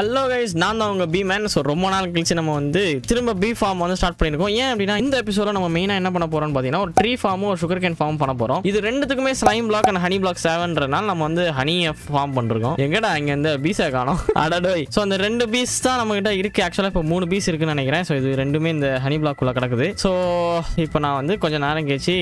Hello guys, நான் தான் உங்க B man. So ரொம்ப நாள் கழிச்சு நம்ம வந்து திரும்ப B farm வந்து ஸ்டார்ட் பண்ணிருக்கோம். ஏன் அப்படினா இந்த எபிசோட்ல நம்ம மெயினா என்ன பண்ண போறோம்னு பாத்தீங்கன்னா ஒரு tree farm ஒரு sugar cane farm பண்ண போறோம். இது ரெண்டுத்துக்குமே slime block and honey block 7ன்றனால நம்ம வந்து honey farm பண்றோம். எங்கடா இங்க இந்த பீஸ காணோம். அடடோய். சோ அந்த ரெண்டு பீஸ் தான் நம்மகிட்ட இருக்கு. एक्चुअली இப்ப 3 பீஸ் இருக்குன்னு நினைக்கிறேன். சோ இது ரெண்டுமே இந்த honey block குள்ள கிடக்குது. சோ இப்போ நான் வந்து கொஞ்ச நேரம் கழிச்சு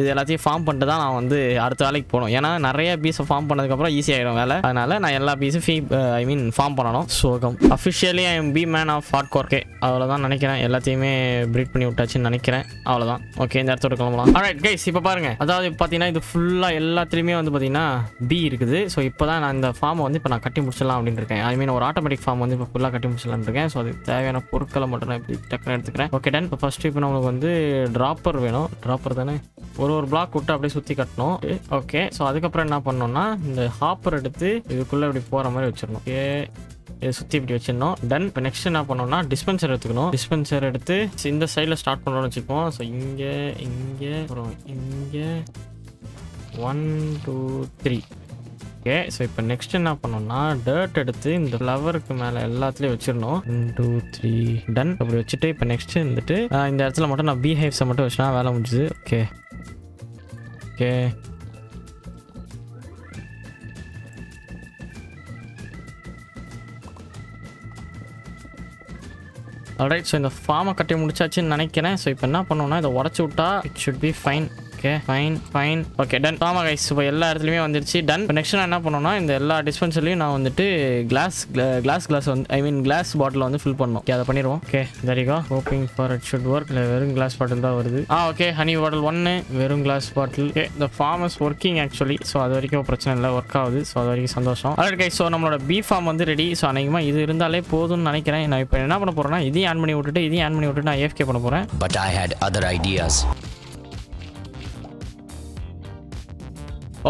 இது எல்லாத்தையும் farm பண்ணிட்டு தான் நான் வந்து அடுத்த வேலைக்கு போறோம். ஏனா நிறைய பீஸ் farm பண்ணதுக்கு அப்புறம் ஈஸி ஆயிடும் வேலை. அதனால நான் எல்லா பீஸும் farm பண்ணனும். So officially I am B man of hardcore K. அவ்வளவுதான் நினைக்கிறேன். எல்லாத்தையுமே பிரீட் பண்ணி விட்டாச்சுன்னு நினைக்கிறேன். அவ்வளவுதான். ஓகே, இந்த இடத்தோட கிளம்பலாம். ஆல்ரைட் गाइस, இப்போ பாருங்க. அதாவது பாத்தீனா இது ஃபுல்லா எல்லாத்துலயுமே வந்து பாத்தீனா B இருக்குது. சோ இப்போதான் நான் இந்த ஃபார்மை வந்து இப்போ நான் கட்டி முடிச்சலாம் அப்படினு இருக்கேன். ஐ மீன் ஒரு ஆட்டோமேட்டிக் ஃபார்ம் வந்து இப்போ ஃபுல்லா கட்டி முடிச்சலாம் இருக்கேன். சோ அதுக்கு தேவையான பொருட்களை மட்டும் நான் இப்படி டக்கற எடுத்துக்கறேன். Okay done. இப்போ ஃபர்ஸ்ட் இப்போ நமக்கு வந்து டிராப்பர் வேணும். டிராப்பர் தானே ஒரு பிளாக் விட்டு அப்படியே சுத்தி கட்டணும். ஓகே. சோ அதுக்கு அப்புறம் என்ன பண்ணனும்னா இந்த ஹாப்பர் எடுத்து இதுக்குள்ள இப்படி போற மாதிரி வெச்சிரணும். ஓகே, இதை சுற்றி இப்படி வச்சிடணும். டன். இப்போ நெக்ஸ்ட் என்ன பண்ணோம்னா டிஸ்பென்சர் எடுத்துக்கணும். டிஸ்பென்சர் எடுத்து இந்த சைடில் ஸ்டார்ட் பண்ணணும்னு வச்சுப்போம். ஸோ இங்கே இங்கே அப்புறம் இங்கே 1 2 3. ஓகே. ஸோ இப்போ நெக்ஸ்ட் என்ன பண்ணோம்னா டர்ட் எடுத்து இந்த ஃப்ளவருக்கு மேலே எல்லாத்துலேயும் வச்சிடணும். 1 2 3. டன். அப்படி வச்சுட்டு இப்போ நெக்ஸ்ட் வந்துட்டு இந்த இடத்துல மட்டும் நான் பீ ஹைவ்ஸை மட்டும் வச்சுனா வேலை முடிஞ்சுது. Okay okay alright. ஸோ இந்த ஃபார்மை கட்டி முடிச்சாச்சுன்னு நினைக்கிறேன். ஸோ இப்போ என்ன பண்ணோம்னா இதை உடச்சி விட்டா it should be fine. Okay fine fine. Okay done. ஆமாம் கைஸ், இப்போ எல்லா இடத்துலையுமே வந்துருச்சு. டன். இப்போ நெக்ஸ்ட் நான் என்ன பண்ணோம்னா இந்த எல்லா டிஸ்பென்சர்லையும் நான் வந்துட்டு கிளாஸ் வந்து ஐ மீன் கிளாஸ் பாட்டில் வந்து ஃபில் பண்ணணும். ஓகே, அதை பண்ணிடுவோம். ஓகே சரிக்கா. Hoping for it should work. இல்லை வெறும் கிளாஸ் பாட்டில் தான் வருது. ஓகே, ஹனி பாட்டில் 1 வெறும் கிளாஸ் பாட்டில். ஓகே, இந்த farm is working actually. So அது வரைக்கும் பிரச்சனை இல்லை, ஒர்க் ஆகுது. ஸோ அது வரைக்கும் சந்தோஷம். ஆல்ரைட் கைஸ், ஸோ நம்மளோட பி ஃபார்ம் வந்து ரெடி. ஸோ அன்னைக்குமாக இது இருந்தாலே போதும்னு நினைக்கிறேன். நான் இப்போ என்ன பண்ண போகிறேன்னா இதையும் ஆன் பண்ணி விட்டுட்டு இதையும் ஆன் பண்ணி விட்டுட்டு நான் AFK பண்ண போகிறேன். But I hate other ideas.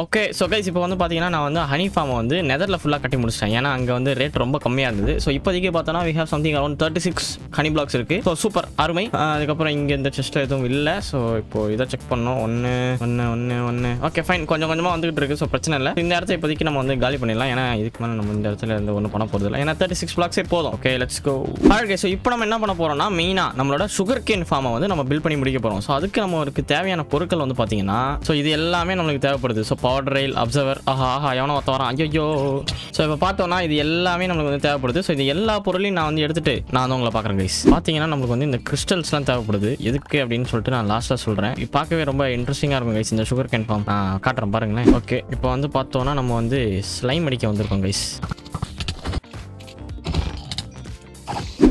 Okay so guys, இப்போ வந்து பார்த்தீங்கன்னா நான் வந்து ஹனி ஃபார்மை வந்து நெதரில் ஃபுல்லாக கட்டி முடிச்சிட்டேன். ஏன்னா அங்கே வந்து ரேட் ரொம்ப கம்மியாக இருந்தது. ஸோ இப்போதைக்கு பார்த்தோன்னா we have something around 36 honey blocks இருக்குது. ஸோ சூப்பர் அருமை. அதுக்கப்புறம் இங்கே இந்த செஸ்ட்டில் எதுவும் இல்லை. ஸோ இப்போ இதை செக் பண்ணோம். 1 1 1 1. Okay fine. கொஞ்சம் கொஞ்சமாக வந்துகிட்டு இருக்குது. ஸோ பிரச்சனை இல்லை. இந்த இடத்த இப்போதைக்கு நம்ம வந்து காலி பண்ணிடலாம். ஏன்னா இதுக்கு மேலே நம்ம இந்த இடத்துல இருந்து ஒன்றும் பண்ண போகிறது இல்லை. ஏன்னா 36 பிளாக்ஸே போதும். Okay let's go. Okay so இப்போ நம்ம என்ன பண்ண போகிறோம்னா மெயினாக நம்மளோட சுகர் கேன் ஃபார்மை வந்து நம்ம பில்ட் பண்ணி முடிக்க போகிறோம். ஸோ அதுக்கு நம்மளுக்கு தேவையான பொருட்கள் வந்து பார்த்தீங்கன்னா ஸோ இது எல்லாமே நம்மளுக்கு தேவைப்படுது. So power rail observer. ஆஹா எவனோ ஒருத்த வரான். ஐயோ. ஸோ இப்போ பார்த்தோம்னா இது எல்லாமே நம்மளுக்கு வந்து தேவைப்படுது. ஸோ இது எல்லா பொருளையும் நான் வந்து எடுத்துட்டு நான் வந்து உங்களை பார்க்குறேன் கைஸ். பார்த்தீங்கன்னா நம்மளுக்கு வந்து இந்த கிறிஸ்டல்ஸ்லாம் தேவைப்படுது. எதுக்கு அப்படின்னு சொல்லிட்டு நான் லாஸ்ட்டாக சொல்கிறேன். இப்போ பார்க்கவே ரொம்ப இன்ட்ரெஸ்டிங்காக இருக்கும் கைஸ் இந்த சுகர் கேன் ஃபார்ம். நான் காட்டுறேன் பாருங்களேன். ஓகே, இப்போ வந்து பார்த்தோம்னா நம்ம வந்து ஸ்லைம் அடிக்க வந்திருக்கோம் கைஸ்.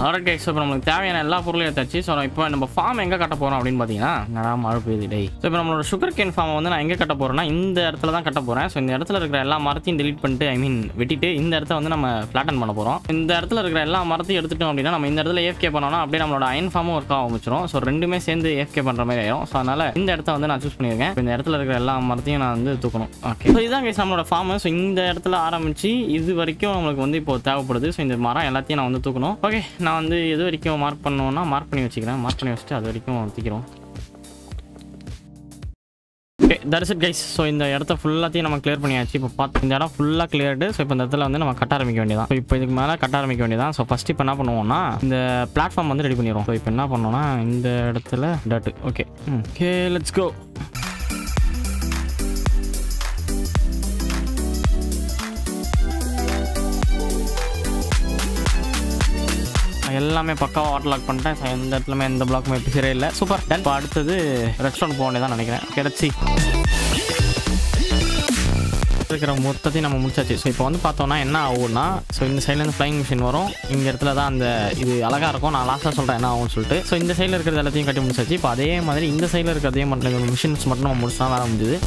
ஆல்ரைட் கைஸ், இப்போ நம்மளுக்கு தேவையான எல்லா பொருளும் எடுத்தாச்சு. ஸோ இப்போ நம்ம ஃபார்ம் எங்கே கட்ட போகிறோம் அப்படின்னு பார்த்தீங்கன்னா நல்லா மழை பெய்யுது டே. ஸோ இப்போ நம்மளோட சுகர் கேன் ஃபார்மை வந்து நான் எங்கே கட்ட போகிறேன்னா இந்த இடத்துல தான் கட்ட போகிறேன். ஸோ இந்த இடத்துல இருக்கிற எல்லா மரத்தையும் டெலிட் பண்ணிட்டு ஐ மீன் வெட்டிட்டு இந்த இடத்த வந்து நம்ம ஃப்ளாட்டன் பண்ண போகிறோம். இந்த இடத்துல இருக்கிற எல்லா மரத்தையும் எடுத்துட்டோம் அப்படின்னா நம்ம இந்த இடத்துல AFK பண்ணோம்னா அப்படியே நம்மளோட அயன் ஃபார்மும் ஒர்க் ஆக ஆரம்பிச்சிடும். ஸோ ரெண்டுமே சேர்ந்து AFK பண்ணுற மாதிரி ஆயிடும். ஸோ அதனால் இந்த இடத்த வந்து நான் சூஸ் பண்ணியிருக்கேன். இப்போ இந்த இடத்துல இருக்கிற எல்லா மரத்தையும் நான் வந்து தூக்கணும். ஓகே, ஸோ இதுதான் கைஸ் நம்மளோட ஃபார்ம். ஸோ இந்த இடத்துல ஆரம்பித்து இது வரைக்கும் நம்மளுக்கு வந்து இப்போ தேவைப்படுது. ஸோ இந்த மரம் எல்லாத்தையும் நான் வந்து தூக்கணும். ஓகே, நான் வந்து எது வரைக்கும் மார்க் பண்ணோன்னா மார்க் பண்ணி வச்சுக்கிறேன். மார்க் பண்ணி வச்சுட்டு அது வரைக்கும் வச்சுக்கிறோம். Okay that's it guys. So இந்த இடத்த ஃபுல்லாத்தையும் நம்ம கிளியர் பண்ணியாச்சு. இப்போ பார்த்து இந்த இடம் ஃபுல்லாக கிளியர்டு. ஸோ இப்போ இந்த இடத்துல வந்து நம்ம கட்ட ஆரம்பிக்க வேண்டியதான். ஸோ இப்போ இதுக்கு மேலே கட்ட ஆரம்பிக்க வேண்டியதான். ஸோ ஃபஸ்ட்டு இப்போ என்ன பண்ணுவோம்னா இந்த பிளாட்ஃபார்ம் வந்து ரெடி பண்ணிடுவோம். ஸோ இப்போ என்ன பண்ணோம்னா இந்த இடத்துல டட்டு. Okay okay let's go. எல்லாமே பக்காவாக வாட்டர் லாக் பண்ணிட்டேன். ஸோ எந்த இடத்துலமே எந்த பிளாக்குமே பிசரே இல்லை. Super done. இப்போ அடுத்தது ரெஸ்டாரண்ட் போகணும் தான் நினைக்கிறேன். கிடச்சி இருக்கிற மொத்தத்தையும் நம்ம முடிச்சாச்சு. ஸோ இப்போ வந்து பார்த்தோம்னா என்ன ஆகும்னா ஸோ இந்த சைட்லேருந்து ஃப்ளைங் மிஷின் வரும். இந்த இடத்துல தான் அந்த இது அழகாக இருக்கும். நான் லாஸ்ட்டாக சொல்கிறேன் என்ன ஆகும்னு சொல்லிட்டு. ஸோ இந்த சைடில் இருக்கிறது எல்லாத்தையும் கட்டி முடிச்சாச்சு. இப்போ அதே மாதிரி இந்த சைடில் இருக்கிற அதே மட்டும் மிஷின்ஸ் மட்டும் நம்ம முடிச்சுனா வேலை முடிஞ்சுது.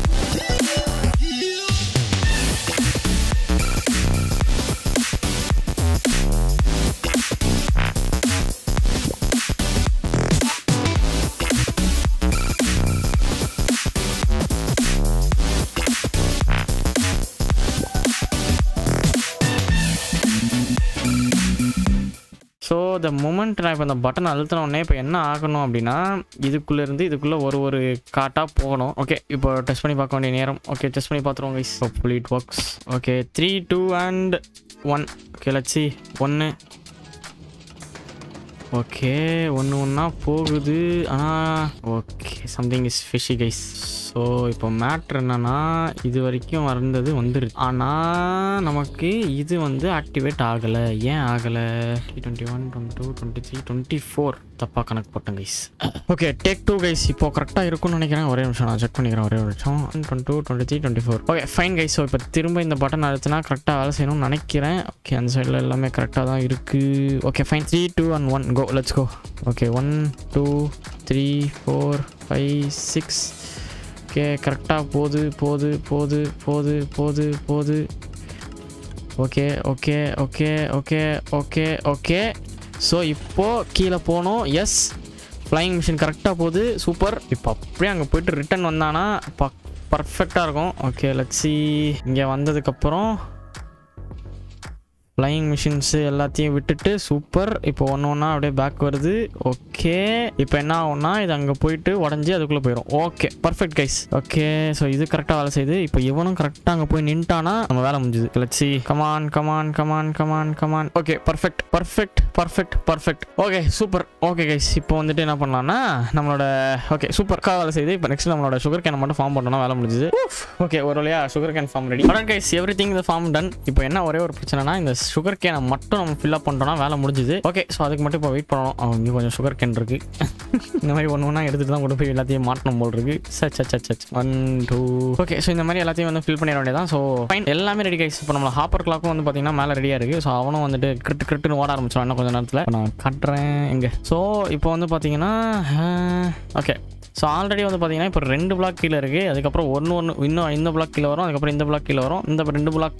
த மொமெண்ட் நான் இப்போ இந்த பட்டன் அழுத்தினோடனே இப்போ என்ன ஆகணும் அப்படின்னா இதுக்குள்ளேருந்து இதுக்குள்ளே ஒரு காட்டாக போகணும். ஓகே, இப்போ டெஸ்ட் பண்ணி பார்க்க வேண்டிய நேரம். ஓகே டெஸ்ட் பண்ணி பார்த்துருவோம் guys. Hopefully it works. Okay 3 2 and 1. Okay, let's see. 1. Okay, 1 pogudu. Okay, something is fishy, guys. So, now matter enna this varaikum varandadu vandirudhu. Ana namakku idu vandu activate agala. Yen agala? 21 22 23 24 tappa kanak potten guys. Okay, take 2 guys. Ipo correct ah irukku nenikiren. Ore nimisham na check panikiren. Ore nimisham 22 23 24. Okay, fine guys. So, ipo thirumba indha button aluthna correct ah vela seiyanum nenikiren. Okay, and side la ellame correct ah dhaan irukku. Okay, fine. 3 2 and 1 go. Let's go. Okay, 1 2 3 4 5 6. Okay, correcta podu. Okay. So, ipo keela pono. Yes. Flying machine correcta podu. Super. Ipo appadi anga poi return vandana perfect ah irukum. Okay, let's see. Inga vandadukku appuram flying machines ellathiyum vittu super ipo one avade back varudhu. Okay, ipo enna avuna idu anga poitu odanji adukulla poirom. Okay, perfect guys. Okay, so idu correct ah vela seidhu. Ipo ivanum correct ah anga poi nintana nama vela mudinjudhu. Let's see. Come on. Okay, perfect. Okay, super. Okay guys, ipo vandu enna pannalana nammaloda okay super ka vela seidhu. Ipo next nammaloda sugar cane matta form pannona vela mudinjudhu. Okay, oraliya sugar cane form ready. All right guys, everything in the form done. Ipo enna ore oru prachana na indha sugar cane மட்டும் நம்ம fill up பண்ணோம்னா வேலை முடிஞ்சது. Okay, so அதுக்கு மட்டும் இப்ப wait பண்ணனும். இன்னும் கொஞ்சம் sugar cane இருக்கு. இந்த மாதிரி ஒண்ணா எடுத்துட்டு தான் கொண்டு போய் எல்லாத்தையும் மாட்டணும் போல இருக்கு. சச்ச 1 2. ஓகே, சோ இந்த மாதிரி எல்லாத்தையும் வந்து fill பண்ணிர வேண்டியதான். சோ ஃபைன், எல்லாமே ரெடி गाइस. இப்போ நம்ம ஹாப்பர் கிளாக் வந்து பாத்தீங்கன்னா மேல ரெடியா இருக்கு. சோ அவனும் வந்துட்டு கிரிட்னு ஓட ஆரம்பிச்சான். இன்னும் கொஞ்ச நேரத்துல நான் கட்டறேன் எங்க. சோ இப்போ வந்து பாத்தீங்கன்னா ஓகே. So already வந்து பாத்தீங்கன்னா இப்போ 2 block கீழ இருக்கு. அதுக்கு அப்புறம் இன்னும் இந்த block கீழ வரும். அதுக்கு அப்புறம் இந்த block கீழ வரும். இந்த 2 block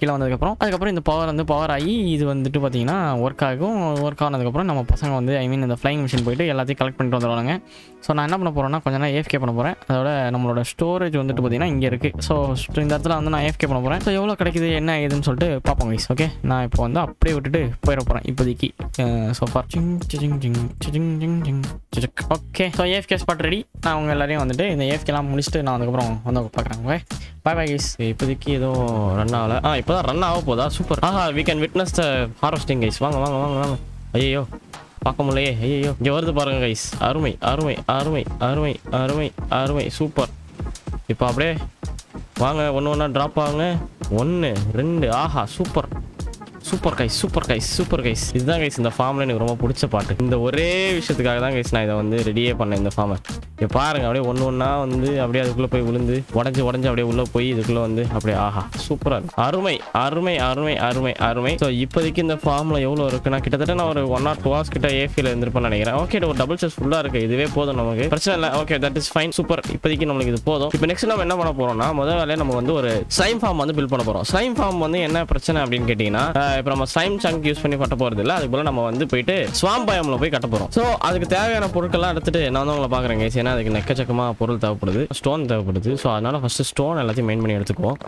கீழ வந்ததுக்கு அப்புறம் இந்த பவர் வந்து பவர் ஆகி இது வந்துட்டு பாத்தீங்கன்னா வர்க் ஆகும். வர்க் ஆனதுக்கு அப்புறம் நம்ம பசங்க வந்து ஐ மீன் இந்த flying machine போயிடு எல்லாத்தையும் கலெக்ட் பண்ணிட்டு வந்துடுவாங்க. சோ நான் என்ன பண்ண போறேன்னா கொஞ்ச நேரம் AFK பண்ண போறேன். அதோட நம்மளோட ஸ்டோரேஜ் வந்துட்டு பாத்தீங்கன்னா இங்க இருக்கு. சோ இந்த இடத்துல வந்து நான் AFK பண்ண போறேன். சோ எவ்வளவு கிடைக்குது என்ன ஏதுன்னு சொல்லிட்டு பாப்போம் guys. ஓகே, நான் இப்போ வந்து அப்படியே விட்டுட்டு போயிர போறேன் இப்போதைக்கு. So for sync. Okay, so AFK spot ready. நான் உங்க எல்லாரையும் வந்துட்டு இந்த AFK எல்லாம் முடிச்சிட்டு நான் அதுக்கப்புறம் வந்து பார்க்குறேன். Okay, bye bye guys. இப்போதைக்கு ஏதோ ரன் ஆகல. இப்போதான் ரன் ஆக போதா? Super. we can witness the harvesting guys. வாங்க. ஐயோ பார்க்க முடியலையே. ஐயோ இங்கே வருது பாருங்க guys. அருமை. சூப்பர். இப்போ அப்படியே வாங்க, ஒன்று ட்ராப் ஆகுங்க. 1 2. ஆஹா, சூப்பர் கைஸ். இதுதான் கைஸ் இந்த ஃபார்ம்ல எனக்கு ரொம்ப பிடிச்ச பாட்டு. இந்த ஒரே விஷயத்துக்காக தான் கைஸ் நான் இதை வந்து ரெடியே பண்ணேன் இந்த ஃபார்மை. இதை பாருங்க, அப்படியே ஒண்ணா வந்து அப்படியே அதுக்குள்ள போய் விழுந்து உடஞ்சு அப்படியே உள்ள போய் இதுக்குள்ள வந்து அப்படியே ஆஹா சூப்பரா இருக்கு. அருமை. ஸோ இப்போதைக்கு இந்த ஃபார்ம்ல எவ்வளவு இருக்குன்னா கிட்டத்தட்ட நான் ஒரு 1 or 2 hours கிட்ட AFKல இருந்திருப்பேன்னு நினைக்கிறேன். ஓகே, ஒரு டபுள் செஸ் ஃபுல்லா இருக்கு. இதுவே போதும் நமக்கு, பிரச்சனை இல்லை. Okay, that is fine. Super. இப்போதைக்கு நம்மளுக்கு இது போதும். இப்போ நெக்ஸ்ட் நம்ம என்ன பண்ண போறோம்னா முதல் வேலையை நம்ம வந்து ஒரு ஸ்லைம் ஃபார்ம் வந்து பில்ட் பண்ண போறோம். ஸ்லைம் ஃபார்ம் வந்து என்ன பிரச்சனை அப்படின்னு கேட்டீங்கன்னா இப்போ நம்ம ஸ்லைம் சங்க் யூஸ் பண்ணி கட்ட போறது இல்ல. அதுக்கு போல நம்ம வந்து போயிட்டு ஸ்வாம்ப் பயம்ல போய் கட்ட போறோம். சோ அதுக்கு தேவையான பொருட்கள்லாம் எடுத்துட்டு நான் வந்து உங்களை பாக்குறேன் guys. ஏன்னா அதுக்கு நெக்கச்சக்கமா பொருள் தேவைப்படுது, ஸ்டோன் தேவைப்படுது. சோ அதனால ஃபர்ஸ்ட் ஸ்டோன் எல்லாத்தையும் மெயின் பண்ணி எடுத்துக்குவோம்.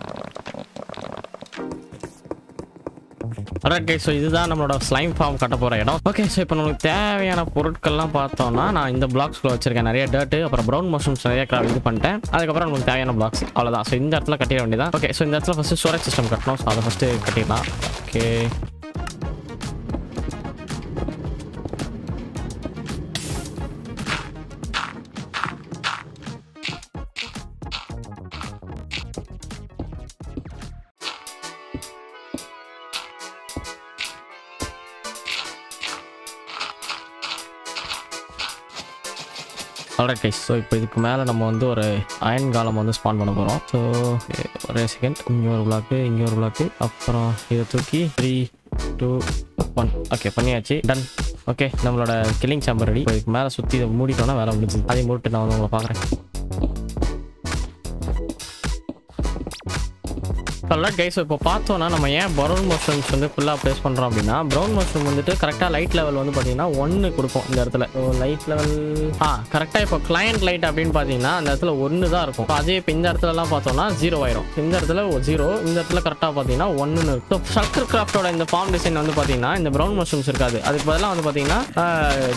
alright guys, so இதுதான் நம்மளோட ஸ்லைம் ஃபார்ம் கட்ட போற இடம். ஓகே, சோ இப்போ நமக்கு தேவையான பொருட்கள்லாம் பார்த்தோம்னா நான் இந்த பிளாக்ஸ்ல வச்சிருக்கேன் நிறைய டர்ட், அப்புறம் பிரவுன் மஷ்ரூம்ஸ் நிறைய கிராஃப்ட் இது பண்ணிட்டேன். அதுக்கப்புறம் நமக்கு தேவையான பிளாக்ஸ் அவ்வளவுதான். சோ இந்த இடத்துல கட்டிட வேண்டியதான். ஓகே, சோ இந்த இடத்துல ஃபர்ஸ்ட் ஸ்டோரேஜ் சிஸ்டம் கட்டணும். சோ அதை ஃபர்ஸ்ட் கட்டிடலாம். Okay, alright guys. so இப்போ இதுக்கு மேல நம்ம வந்து ஒரு அயன் காலம் வந்து ஸ்பான் பண்ண போறோம். சோ ஒரே செகண்ட், இங்க ஒரு பிளாக், அப்புறம் இத தூக்கி 3 2 1. ஓகே, பண்ணியாச்சு. டன். ஓகே, நம்மளோட கில்லிங் சேம்பர் ரெடி. இப்போ இதுக்கு மேல சுத்தி இத மூடிட்டோம்னா வேலை முடிஞ்சது. அதை மூடிட்டு நான் வந்து உங்களை பாக்குறேன். alright guys, இப்போ பார்த்தோம்னா நம்ம ஏன் brown mushrooms வந்து ஃபுல்லா ப்ளேஸ் பண்றோம் அப்படின்னா brown mushroom வந்துட்டு கரெக்ட்டா லைட் லெவல் வந்து பாத்தீங்கன்னா 1 கொடுக்கும் இந்த இடத்துல. லைட் லெவல் கரெக்ட்டா இப்போ கிளையன்ட் லைட் அப்படினு பாத்தீங்கன்னா அந்த இடத்துல 1 தான் இருக்கும். அதே இப்போ இந்த இடத்துல எல்லாம் பார்த்தோம்னா 0 ஆயிடும். இந்த இடத்துல 0, இந்த இடத்துல கரெக்ட்டா பாத்தீங்கன்னா 1 னு இருக்கு. சக்கர் கிராஃப்ட்டோட இந்த ஃபார்ம் டிசைன் வந்து பாத்தீங்கன்னா இந்த brown mushrooms இருக்காது. அதுக்கு பதிலா வந்து பாத்தீங்கன்னா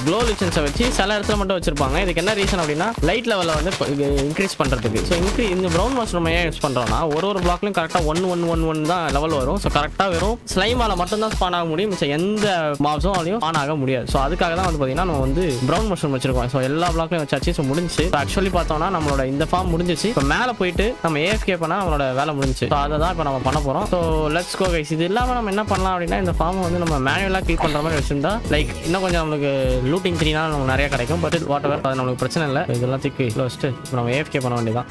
glow lichens-ஐ வச்சு சில இடத்துல மட்டும் வச்சிருப்பாங்க. இதுக்கு என்ன ரீசன் அப்படின்னா லைட் லெவலை வந்து இன்க்ரீஸ் பண்றதுக்கு. சோ இந்த brown mushroom-ஐ ஏன் யூஸ் பண்றோம்னா ஒரு பிளாக்லயும் கரெக்ட்டா 1 111 தான் லெவல் வரும். ஸோ கரெக்டாக வரும். ஸ்லைமால மட்டும்தான் ஸ்பான் ஆக முடியும், மிச்சம் எந்த மாப்ஸும் அதையும் ஸ்பான் ஆக முடியாது. ஸோ அதுக்காக தான் வந்து பார்த்தீங்கன்னா நம்ம வந்து ப்ரௌன் மஷ்ரூம் வச்சிருக்கோம். ஸோ எல்லா பிளாக்லையும் வச்சாச்சு. ஸோ முடிஞ்சு. ஆக்சுவலி பார்த்தோம்னா நம்மளோட இந்த ஃபார்ம் முடிஞ்சிச்சு. இப்போ மேலே போயிட்டு நம்ம AFK பண்ணால் நம்மளோட வேலை முடிஞ்சு. ஸோ அதை தான் இப்போ நம்ம பண்ண போகிறோம். So let's go guys. இது இல்லாமல் நம்ம என்ன பண்ணலாம் அப்படின்னா இந்த ஃபார்ம் வந்து நம்ம மேனுவலாக கிளிக் பண்ணுற மாதிரி வச்சிருந்தா லைக் இன்னும் கொஞ்சம் நம்மளுக்கு லூட்டிங் த்ரீனா நமக்கு நிறைய கிடைக்கும். பட் வாட் எவர், அது நம்மளுக்கு பிரச்சனை இல்லை. இதெல்லாம் திக்கு இல்லை ஃபஸ்ட்டு இப்போ நம்ம AFK பண்ண வேண்டியதான்.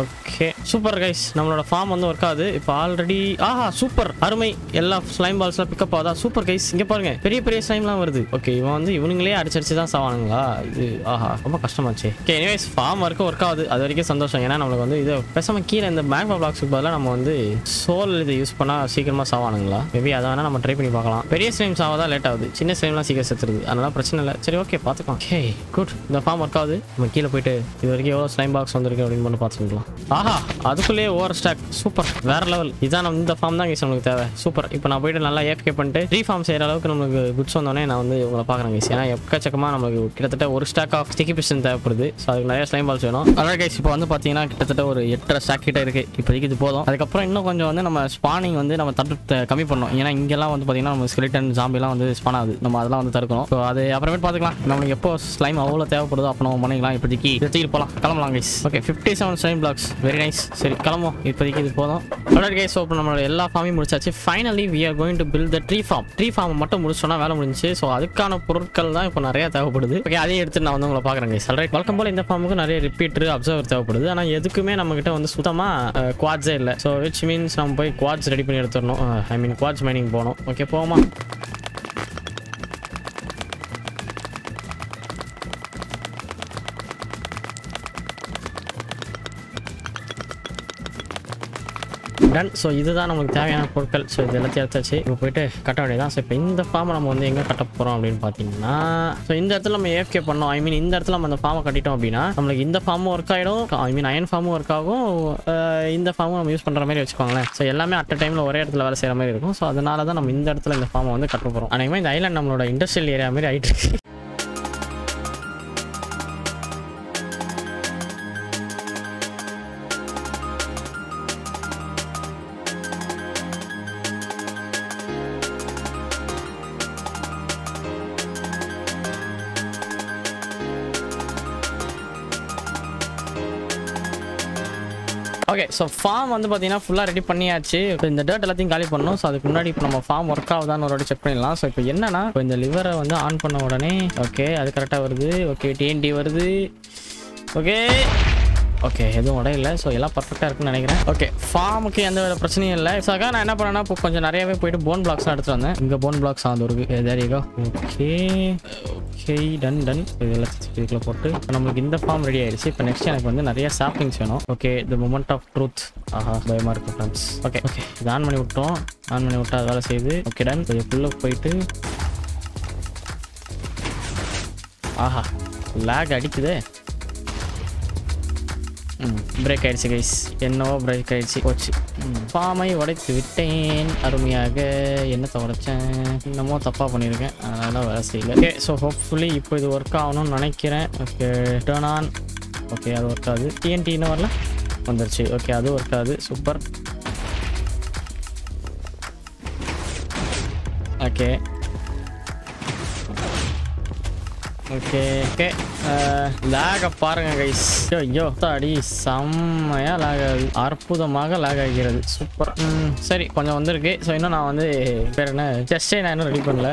ஓகே சூப்பர் கைஸ், நம்மளோட ஃபார்ம் வந்து ஒர்க் ஆகுது இப்போ ஆல்ரெடி. ஆஹா சூப்பர், அருமை. எல்லா ஸ்லைம் பால்ஸ்லாம் பிக்கப் ஆகுதா? சூப்பர் கைஸ், இங்கே பாருங்க பெரிய பெரிய ஸ்லைம்லாம் வருது. ஓகே இவன் வந்து இவனுங்களே அடிச்சடிச்சு தான் சாவானுங்களா இது? ஆஹா ரொம்ப கஷ்டமாச்சு. Okay anyways farm work work ஆகுது, அது வரைக்கும் சந்தோஷம். ஏன்னா நம்மளுக்கு வந்து இது பேசாமல் கீழே இந்த மேக்மா பிளாக்ஸுக்கு பதிலாக நம்ம வந்து சோல் இதை யூஸ் பண்ணால் சீக்கிரமாக சாவானுங்களா? மேபி அதை வேணால் நம்ம ட்ரை பண்ணி பார்க்கலாம். பெரிய ஸ்லைம் சாவதான் லேட் ஆகுது, சின்ன ஸ்லைம்லாம் சீக்கிரம் செத்துருது, அதனால பிரச்சனை இல்லை. சரி ஓகே பார்த்துக்கலாம். ஓகே குட், இந்த ஃபார்ம் ஒர்க் ஆகுது. நம்ம கீழே போயிட்டு இது வரைக்கும் எவ்வளோ ஸ்லைம் பாக்ஸ் வந்திருக்கு அப்படின்னு பண்ணி பார்த்துக்கலாம். ஆஹா அதுக்குள்ளே ஓவர் ஸ்டாக். சூப்பர், வேற லெவல். இதான் இந்த ஃபார்ம் தான் கைஸ் நமக்கு தேவை. சூப்பர், இப்போ நான் போயிட்டு நல்லா AFK பண்ணிட்டு ரீஃபார்ம் செய்யற அளவுக்கு நம்மளுக்கு குட்ஸ் வந்தோடனே நான் வந்து உங்களை பார்க்குறேன் கைஸ். ஏன்னா எக்கச்சக்கமாக நம்மளுக்கு கிட்டத்தட்ட ஒரு ஸ்டாக் ஆஃப் ஸ்டிக்கி பிஸ்டன் தேவைப்படுது. ஸோ அதுக்கு நிறைய ஸ்லைம் பால்ஸ் வேணும். அதனால கைஸ் இப்போ வந்து பார்த்தீங்கன்னா கிட்டத்தட்ட ஒரு 8 ஸ்டாக் கிட்ட இருக்கு. இப்போதைக்கு இது போதும். அதுக்கப்புறம் இன்னும் கொஞ்சம் வந்து நம்ம ஸ்பானிங் வந்து நம்ம தடுத்து கம்மி பண்ணணும். ஏன்னா இங்கெல்லாம் வந்து பார்த்தீங்கன்னா நம்ம ஸ்கெலிட்டன் ஜாம்பிலாம் வந்து ஸ்பான் ஆகுது, நம்ம அதெல்லாம் வந்து தடுக்கணும். ஸோ அது அப்புறமேட்டு பார்த்துக்கலாம். நம்மளுக்கு எப்போ ஸ்லைம் அவ்வளோ தேவைப்படுதோ அப்போ நம்ம பண்ணிக்கலாம். இப்போதைக்கு எடுத்துக்கிட்டு போகலாம், கிளம்பலாம் guys. Okay 57 slime blocks, very nice. சரி கிளம்பும், இப்போதைக்கு இது போதும். ஆல்ரைட் கைஸ், இப்போ நம்மளோட எல்லா ஃபார்மையும் முடிச்சாச்சு. Finally we are going to build the tree farm மட்டும் முடிச்சோன்னா வேலை முடிஞ்சிச்சு. ஸோ அதுக்கான பொருட்கள் தான் இப்போ நிறையா தேவைப்படுது. ஓகே அதையும் எடுத்து நான் வந்து உங்களை பார்க்குறேன் கைஸ். ஆல்ரைட், வழக்கம் போல் இந்த ஃபார்முக்கு நிறைய ரிப்பீட்டர் அப்சர்வர் தேவைப்படுது. ஆனால் எதுக்குமே நம்மகிட்ட வந்து சுத்தமாக குவாட்ஸே இல்லை. ஸோ விச் மீன்ஸ் நம்ம போய் குவாட்ஸ் ரெடி பண்ணி எடுத்துடணும். ஐ மீன் குவாட்ஸ் மைனிங் போகணும். ஓகே போமா. டன். ஸோ இதுதான் நமக்கு தேவையான பொருட்கள். ஸோ இது எல்லாத்தையும் எடுத்தாச்சு. இப்போ போயிட்டு கட்ட வேண்டியதான். ஸோ இப்போ இந்த ஃபார்மை நம்ம வந்து எங்கே கட்ட போகிறோம் அப்படின்னு பார்த்தீங்கன்னா, ஸோ இந்த இடத்துல நம்ம AFK பண்ணோம். ஐ மீன் இந்த இடத்துல நம்ம அந்த ஃபார்மை கட்டிட்டோம் அப்படின்னா நம்மளுக்கு இந்த ஃபார்மும் ஒர்க் ஆகிடும். ஐ மீன் அயன் ஃபார்மும் ஒர்க் ஆகும். இந்த ஃபார்மும் நம்ம யூஸ் பண்ணுற மாதிரி வச்சுக்கோங்களேன். ஸோ எல்லாமே அட் டைமில் ஒரே இடத்துல வேலை செய்கிற மாதிரி இருக்கும். ஸோ அதனால தான் நம்ம இந்த இடத்துல இந்த ஃபார்மை வந்து கட்ட போகிறோம். அதேமாதிரி இந்த ஐலாண்ட் நம்மளோட இண்டஸ்ட்ரியல் ஏரியா மாதிரி ஆகிட்டு இருக்கு. ஓகே ஸோ ஃபார்ம் வந்து பார்த்தீங்கன்னா ஃபுல்லாக ரெடி பண்ணியாச்சு. இப்போ இந்த டர்ட் எல்லாத்தையும் காலி பண்ணணும். ஸோ அதுக்கு முன்னாடி இப்போ நம்ம ஃபார்ம் ஒர்க் ஆகுதான்னு ஒரு வாட்டி செக் பண்ணிடலாம். ஸோ இப்போ என்னன்னா இப்போ இந்த லிவரை வந்து ஆன் பண்ண உடனே ஓகே அது கரெக்டாக வருது. ஓகே TNT வருது. ஓகே ஓகே எதுவும் உடையில. ஸோ எல்லாம் பர்ஃபெக்டாக இருக்குன்னு நினைக்கிறேன். ஓகே ஃபார்முக்கு எந்த வித பிரச்சனையும் இல்லை. ஸோ அக்கா நான் என்ன பண்ணேன்னா இப்போ கொஞ்சம் நிறையாவே போயிட்டு போன் பிளாக்ஸ்லாம் எடுத்துகிட்டு வந்தேன். இங்கே போன் பிளாக்ஸ் ஆகுது இருக்குது. தேரியா ஓகே ஓகே டன் டன். இது எல்லாத்தையும் இதுக்குள்ள போட்டு இப்போ நம்மளுக்கு இந்த ஃபார்ம் ரெடி ஆயிடுச்சு. இப்போ நெக்ஸ்ட் எனக்கு வந்து நிறைய சாப்டிங்ஸ் வேணும். Okay the moment of truth. ஆஹா பயமாக இருக்கும் ஃப்ரெண்ட்ஸ். ஓகே ஓகே இது ஆன் பண்ணி விட்டோம். ஆன் பண்ணி விட்டு அது வேலை செய்யுது. Okay done. இதுக்குள்ளே போயிட்டு ஆஹா லேக் அடிக்குதே. பிரேக் ஆயிடுச்சு கைஸ், என்னவோ பிரேக் ஆயிடுச்சு போச்சு. ஃபார்மை உடைத்து விட்டேன் அருமையாக. என்னத்தை உடைச்சேன்? என்னமோ தப்பாக பண்ணியிருக்கேன், அதனால வேலை செய்யல. ஓகே ஸோ ஹோப்ஃபுல்லி இப்போ இது ஒர்க் ஆகணும்னு நினைக்கிறேன். Okay turn on. ஓகே அது ஒர்க் ஆகுது. TNT இன்னும் வரல, வந்துருச்சு. ஓகே அது ஒர்க் ஆகுது. சூப்பர். ஓகே ஓகே ஓகே லேக பாருங்க கைஸ். ஐயோ தாடி செம்மையா லேக் ஆகுது, அற்புதமாக லேக் ஆகிறது. சூப்பர். சரி கொஞ்சம் வந்திருக்கு. ஸோ இன்னும் நான் வந்து பேர் என்ன ஜஸ்டே நான் இன்னும் ரெடி பண்ணல.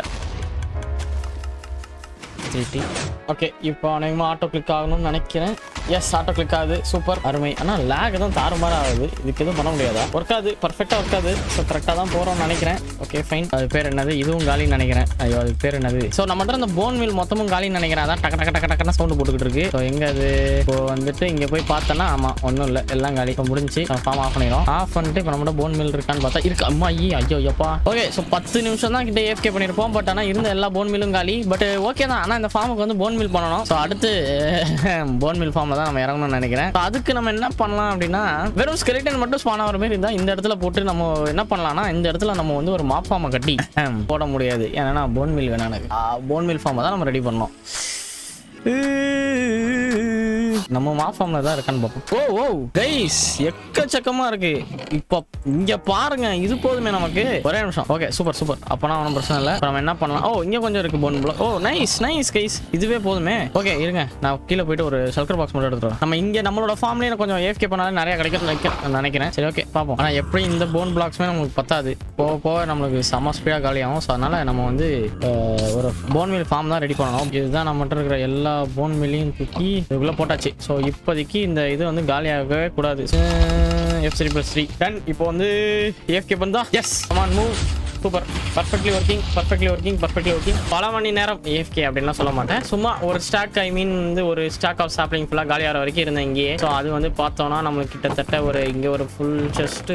ஓகே இப்போ அனைவரும் ஆட்டோ கிளிக் ஆகணும்னு நினைக்கிறேன். எஸ் ஆட்டோ கிளிக் ஆகுது. சூப்பர் அருமை. ஆனால் லேக் தான் தாறுமாறாக ஆகுது. இதுக்கு எதுவும் பண்ண முடியாதா? ஒர்க்காது, பர்ஃபெக்டாக ஒர்க்காது. ஸோ கரெக்டாக தான் போகிறோம்னு நினைக்கிறேன். Okay fine. அது பேர் என்னது? இதுவும் காலின்னு நினைக்கிறேன். ஐயோ அது பேர் என்னது? ஸோ நம்மகிட்ட அந்த போன் மில் மொத்தமும் காலின்னு நினைக்கிறேன். அதான் டக்கு டக்கு டக்கு டக்குன்னு சவுண்டு போட்டுக்கிட்டு இருக்கு. ஸோ எங்கே அது இப்போ வந்துட்டு இங்கே போய் பார்த்தோன்னா ஆமாம் ஒன்றும் இல்லை, எல்லாம் காலி. இப்போ முடிஞ்சு ஃபார்ம் ஆஃப் பண்ணிடும். ஆஃப் பண்ணிட்டு இப்போ நம்மகிட்ட போன் மில் இருக்கான்னு பார்த்தா இருக்கு. அம்மா ஐயோ ஐயோப்பா. ஓகே ஸோ 10 நிமிஷம் தான் கிட்ட AFK பண்ணியிருப்போம். பட் ஆனால் இருந்த எல்லா போன் மில்லும் காலி. பட் ஓகே தான். ஆனால் இந்த ஃபார்முக்கு வந்து போன் மில் பண்ணணும். ஸோ அடுத்து போன் மில் ஃபார்மில் தான் நம்ம இறங்கணும்னு நினைக்கிறேன். ஸோ அதுக்கு நம்ம என்ன பண்ணலாம் அப்படின்னா வெறும் ஸ்கெலிட்டன் மட்டும் ஸ்பான் ஆகிற மாதிரி இருந்தால் இந்த இடத்துல போட்டு நம்ம என்ன பண்ணலாம்னா இந்த இடத்துல நம்ம வந்து ஒரு மாப் ஃபார்மை கட்டி போட முடியாது. ஏன்னா போன் மில் வேணாம் எனக்கு. போன் மில் ஃபார்மை தான் நம்ம ரெடி பண்ணோம். நம்ம மாஃபார்ம்ல தான் இருக்கான்னு பார்ப்போம். ஓ ஓ கைஸ் எக்கச்சக்கமா இருக்கு. இப்போ இங்க பாருங்க, இது போதுமே நமக்கு. ஒரே நிமிஷம். Okay super super. அப்பனா ஒன்றும் பிரச்சனை இல்லை. நம்ம என்ன பண்ணலாம்? ஓ இங்க கொஞ்சம் இருக்கு போன் பிளாக். ஓ நைஸ் நைஸ் கைஸ், இதுவே போதுமே. ஓகே இருங்க, நான் கீழே போயிட்டு ஒரு சல்கர் பாக்ஸ் மட்டும் எடுத்துறோம். நம்ம இங்க நம்மளோட ஃபார்ம்லயே கொஞ்சம் ஏஃப்கே பண்ணாலும் நிறைய கிடைக்கும் நினைக்கிறேன். சரி ஓகே பார்ப்போம். ஆனா எப்படி இந்த போன் பிளாக்ஸ்மே நமக்கு பத்தாது, போக போக நம்மளுக்கு செம ஸ்பீடா காலி ஆகும். ஸோ அதனால நம்ம வந்து ஒரு போன் மில் ஃபார்ம் தான் ரெடி பண்ணணும். இதுதான் நம்ம இருக்கிற எல்லா போன் மில்லையும் தூக்கி இதுக்குள்ள போட்டாச்சு. ஸோ இப்போதைக்கு இந்த இது வந்து காலியாகவே கூடாது. F3+3 ton. இப்போ வந்து ஏஃப்கே பண்ணா yes come on move. Super. Perfectly working perfectly working perfectly working. பல மணி நேரம் ஏஎஃப்கே அப்படின்லாம் சொல்ல மாட்டேன், சும்மா ஒரு ஸ்டாக், ஐ மீன் வந்து ஒரு ஸ்டாக் ஆஃப் சாப்ளிங் ஃபுல்லாக காலியாகிற வரைக்கும் இருந்தேன் இங்கேயே. ஸோ அது வந்து பார்த்தோம்னா நம்மளுக்கு கிட்டத்தட்ட ஒரு இங்கே ஒரு ஃபுல் செஸ்ட்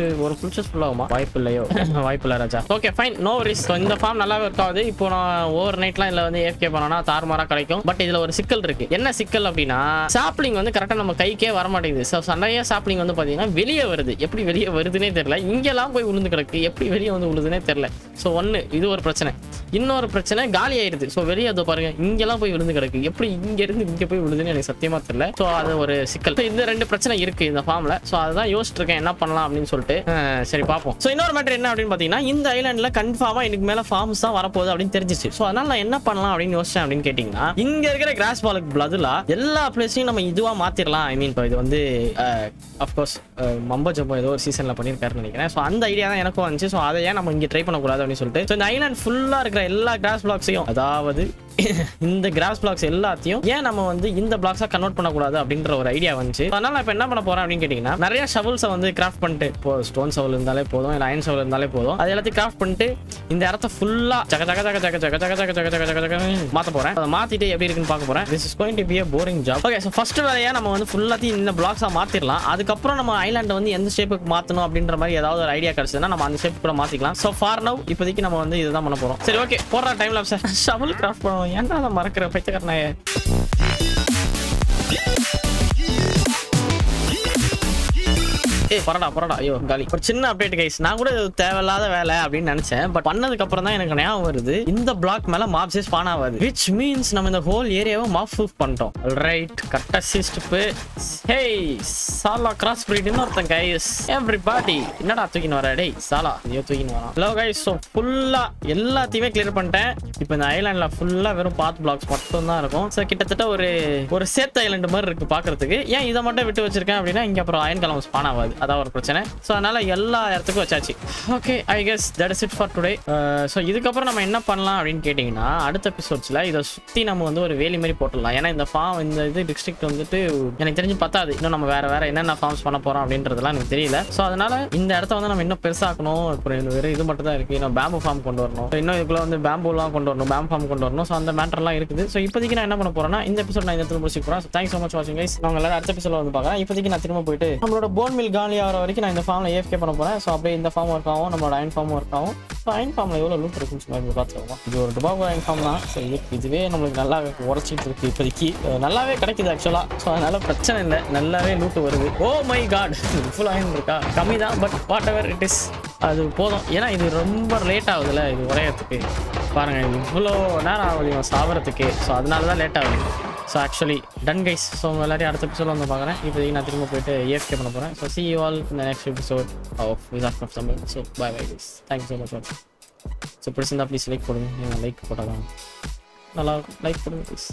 ஃபுல்லாகுமா? வாய்ப்பு இல்லையோ, வாய்ப்பு இல்லை ராஜா. Okay fine, no risk. So இந்த ஃபார்ம் நல்லாவே இருக்காது. இப்போ நான் ஓவர் நைட்லாம் இதில் வந்து ஏஎஃப்கே பண்ணோம்னா தார்மாராக கிடைக்கும். பட் இதில் ஒரு சிக்கல் இருக்கு. என்ன சிக்கல் அப்படின்னா, சாப்ளிங் வந்து கரெக்டாக நம்ம கைக்கே வர மாட்டேங்குது. ஸோ நிறைய சாப்ளிங் வந்து பார்த்தீங்கன்னா வெளியே வருது. எப்படி வெளியே வருதுன்னே தெரியல, இங்கெல்லாம் போய் உளுந்து கிடக்கு. எப்படி வெளியே வந்து உழுதுன்னே தெரியல. ஸோ ஒன்று இது ஒரு பிரச்சனை. இன்னொரு பிரச்சனை, காலி ஆயிடுது. ஸோ வெளியே அதை பாருங்க, இங்கெல்லாம் போய் விழுந்து கிடக்கு. எப்படி இங்கேருந்து இங்கே போய் விழுதுன்னு எனக்கு சத்தியமா தெரியல. ஸோ அது ஒரு சிக்கல். இந்த ரெண்டு பிரச்சனை இருக்கு இந்த ஃபார்ம்ல. ஸோ அதுதான் யோசிச்சுட்டு இருக்கேன் என்ன பண்ணலாம் அப்படின்னு சொல்லிட்டு. சரி பார்ப்போம். ஸோ இன்னொரு மேட்டர் என்ன அப்படின்னு பார்த்தீங்கன்னா, இந்த ஐலாண்ட்ல கன்ஃபார்மா எனக்கு மேல ஃபார்ம்ஸ் தான் வரப்போகுது அப்படின்னு தெரிஞ்சிச்சு. ஸோ அதனால நான் என்ன பண்ணலாம் அப்படின்னு யோசிச்சேன் அப்படின்னு கேட்டீங்கன்னா, இங்க இருக்கிற கிராஸ் பாலுக்கு பதிலா எல்லா பிளேஸையும் நம்ம இதுவா மாத்திரலாம். ஐ மீன் இப்போ இது வந்து அஃப்கோர்ஸ் மம்போ ஜம்போ ஏதோ ஒரு சீசன்ல பண்ணியிருக்காருன்னு நினைக்கிறேன். ஸோ அந்த ஐடியா தான் எனக்கும் வந்துச்சு. ஸோ அதை ஏன் நம்ம இங்கே ட்ரை பண்ணக்கூடாது அப்படின்னு சொல்லிட்டு, ஸோ இந்த ஐலாண்ட் ஃபுல்லா இருக்கிற எல்லா கிராஸ் பிளாக்ஸையும், அதாவது இந்த கிராஸ் பிளாக்ஸ் எல்லாத்தையும் ஏன் நம்ம வந்து இந்த பிளாக்ஸா கன்வெர்ட் பண்ணக்கூடாது அப்படின்ற ஒரு ஐடியா வந்துச்சு. அதனால இப்போ என்ன பண்ண போறேன் அப்படின்னு கேட்டீங்கன்னா, நிறைய ஷவல்ஸை வந்து கிராஃப்ட் பண்ணிட்டு, இப்போ ஸ்டோன் ஷவல் இருந்தாலே போதும், இல்லை அயன் ஷவல் இருந்தாலே போதும், அது எல்லாத்தையும் கிராஃப்ட் பண்ணிட்டு இந்த இடத்த ஃபுல்லா ஜக ஜக ஜக ஜக ஜக ஜக ஜக ஜக ஜக ஜக மாத்த போறேன். அதை மாத்திட்டு எப்படி இருக்குன்னு பார்க்க போறேன். This is going to be a boring job. Okay so first வேலையா நம்ம வந்து ஃபுல்லாத்தையும் இந்த பிளாக்ஸா மாத்திரலாம். அதுக்கப்புறம் நம்ம ஐலாண்டை வந்து எந்த ஷேப்புக்கு மாற்றணும் அப்படின்ற மாதிரி ஏதாவது ஒரு ஐடியா கிடைச்சதுன்னா நம்ம அந்த ஷேப் கூட மாத்திக்கலாம். ஸோ ஃபார் நவ் இப்போதைக்கு நம்ம வந்து இதுதான் பண்ண போறோம். சரி ஓகே போடுற டைம் லாப்ஸ் ஷவல் கிராஃப்ட் பண்ணுவோம். ஏன்டா அதை மறக்கிற பைத்தியக்காரனாயே. பரடா பரடா ஐயோ காலி. ஒரு சின்ன அப்டேட் கைஸ், நான் கூட தேவையில்லாத வேலை அப்படின்னு நினைச்சேன். பட் பண்ணதுக்கு அப்புறம் தான் எனக்கு ஞாபகம் வருது, இந்த பிளாக் மேல மாப்ஸே ஸ்பான் ஆகாது. விச் மீன்ஸ் நம்ம இந்த ஹோல் ஏரியாவை மாப் ப்ரூஃப் பண்ணிட்டோம். ஆல்ரைட், கரெக்ட்டா சிஸ்டப். ஹேய் சாலா கிராஸ் பிரீட் இன்னொருத்தன் கைஸ். எவ்ரிபாடி என்னடா தூக்கின்னு வரா டேய் சாலா, ஐயோ தூக்கின்னு வரா. ஹலோ கைஸ், ஸோ ஃபுல்லா எல்லாத்தையுமே கிளியர் பண்ணிட்டேன். இப்போ இந்த ஐலாண்ட்ல ஃபுல்லா வெறும் பாத் பிளாக்ஸ் மட்டும் தான் இருக்கும். ஸோ கிட்டத்தட்ட ஒரு சேத் ஐலாண்ட் மாதிரி இருக்கு பாக்குறதுக்கு. ஏன் இதை மட்டும் விட்டு வச்சிருக்கேன் அப்படின்னா, இங்க அப்புறம் அயன் கலம் ஸ்பான் ஆகாது, அதான் ஒரு பிரச்சனை. ஸோ அதனால எல்லா இடத்துக்கும் வச்சாச்சு. Okay I guess that is it for today. So இதுக்கப்புறம் நம்ம என்ன பண்ணலாம் அப்படின்னு கேட்டிங்கன்னா, அடுத்த எபிசோட்ஸில் இதை சுற்றி நம்ம வந்து ஒரு வேலி மாதிரி போட்டுடலாம். ஏன்னா இந்த ஃபார்ம் இந்த இது டிஸ்ட்ரிக்ட் வந்துட்டு எனக்கு தெரிஞ்சு பத்தாது. இன்னும் நம்ம வேறு என்னென்ன ஃபார்ம்ஸ் பண்ண போகிறோம் அப்படின்றதுலாம் எனக்கு தெரியல. ஸோ அதனால இந்த இடத்த வந்து நம்ம இன்னும் பெருசாக்கணும். அப்புறம் வேறு இது மட்டும் தான் இருக்குது. இன்னும் பேம்பு ஃபார்ம் கொண்டு வரணும். இன்னும் இதுக்குள்ளே வந்து பேம்புலாம் கொண்டு வரணும், பேம்பு ஃபார்ம் கொண்டு வரணும். ஸோ அந்த மேட்டர்லாம் இருக்குது. ஸோ இப்போதைக்கு நான் என்ன பண்ண போகிறேன்னா, இந்த எபிசோட் நான் இந்த இடத்துல முடிச்சுக்க போகிறேன். தேங்க்ஸ் ஸோ மச் வாட்சிங் கைஸ். நான் எல்லாரும் அடுத்த எபிசோட வந்து பார்க்குறேன். இப்போதைக்கு நான் திரும்ப போயிட்டு நம்மளோட போன் மில் காலி ஆகிற வரைக்கும் நான் இந்த ஃபார்மில் ஏஎஃப்கே பண்ண போகிறேன். ஸோ அப்படியே இந்த ஃபார்ம் ஒர்க் ஆகும், நம்மளோட அயன் ஃபார்ம் ஒர்க் ஆகும். ஸோ அயன் ஃபார்மில் எவ்வளோ லூட் இருக்குன்னு சொல்லி பார்த்துருவோம். இது ஒரு டுபாகோ அயன் ஃபார்ம் தான். ஸோ இதுவே நம்மளுக்கு நல்லாவே உடச்சிட்டு இருக்குது. இப்போதைக்கு நல்லாவே கிடைக்குது ஆக்சுவலாக. ஸோ அதனால பிரச்சனை இல்லை, நல்லாவே லூட் வருது. Oh my god, full iron இருக்கா? கம்மி தான், but whatever it is அது போதும். ஏன்னா இது ரொம்ப லேட் ஆகுதுல்ல இது உடையத்துக்கு. பாருங்கள் இவ்வளோ நேரம் ஆகுது சாப்பிட்றதுக்கு. ஸோ அதனால தான் லேட் ஆகுது. So actually done guys. So உங்கள் எல்லாரையும் அடுத்த எபிசோட வந்து பார்க்குறேன். இப்போதைக்கு நான் திரும்ப போயிட்டு ஏஎஃப்கே பண்ண போகிறேன். So see you all in the next episode of Wizards of Summer. So bye bye guys. Thank you so much. So பிடிச்சிருந்தா ப்ளீஸ் லைக் போடுங்க. லைக் போட்டால் தான் நல்லா இருக்கும். லைக் போடுங்க ப்ளீஸ்.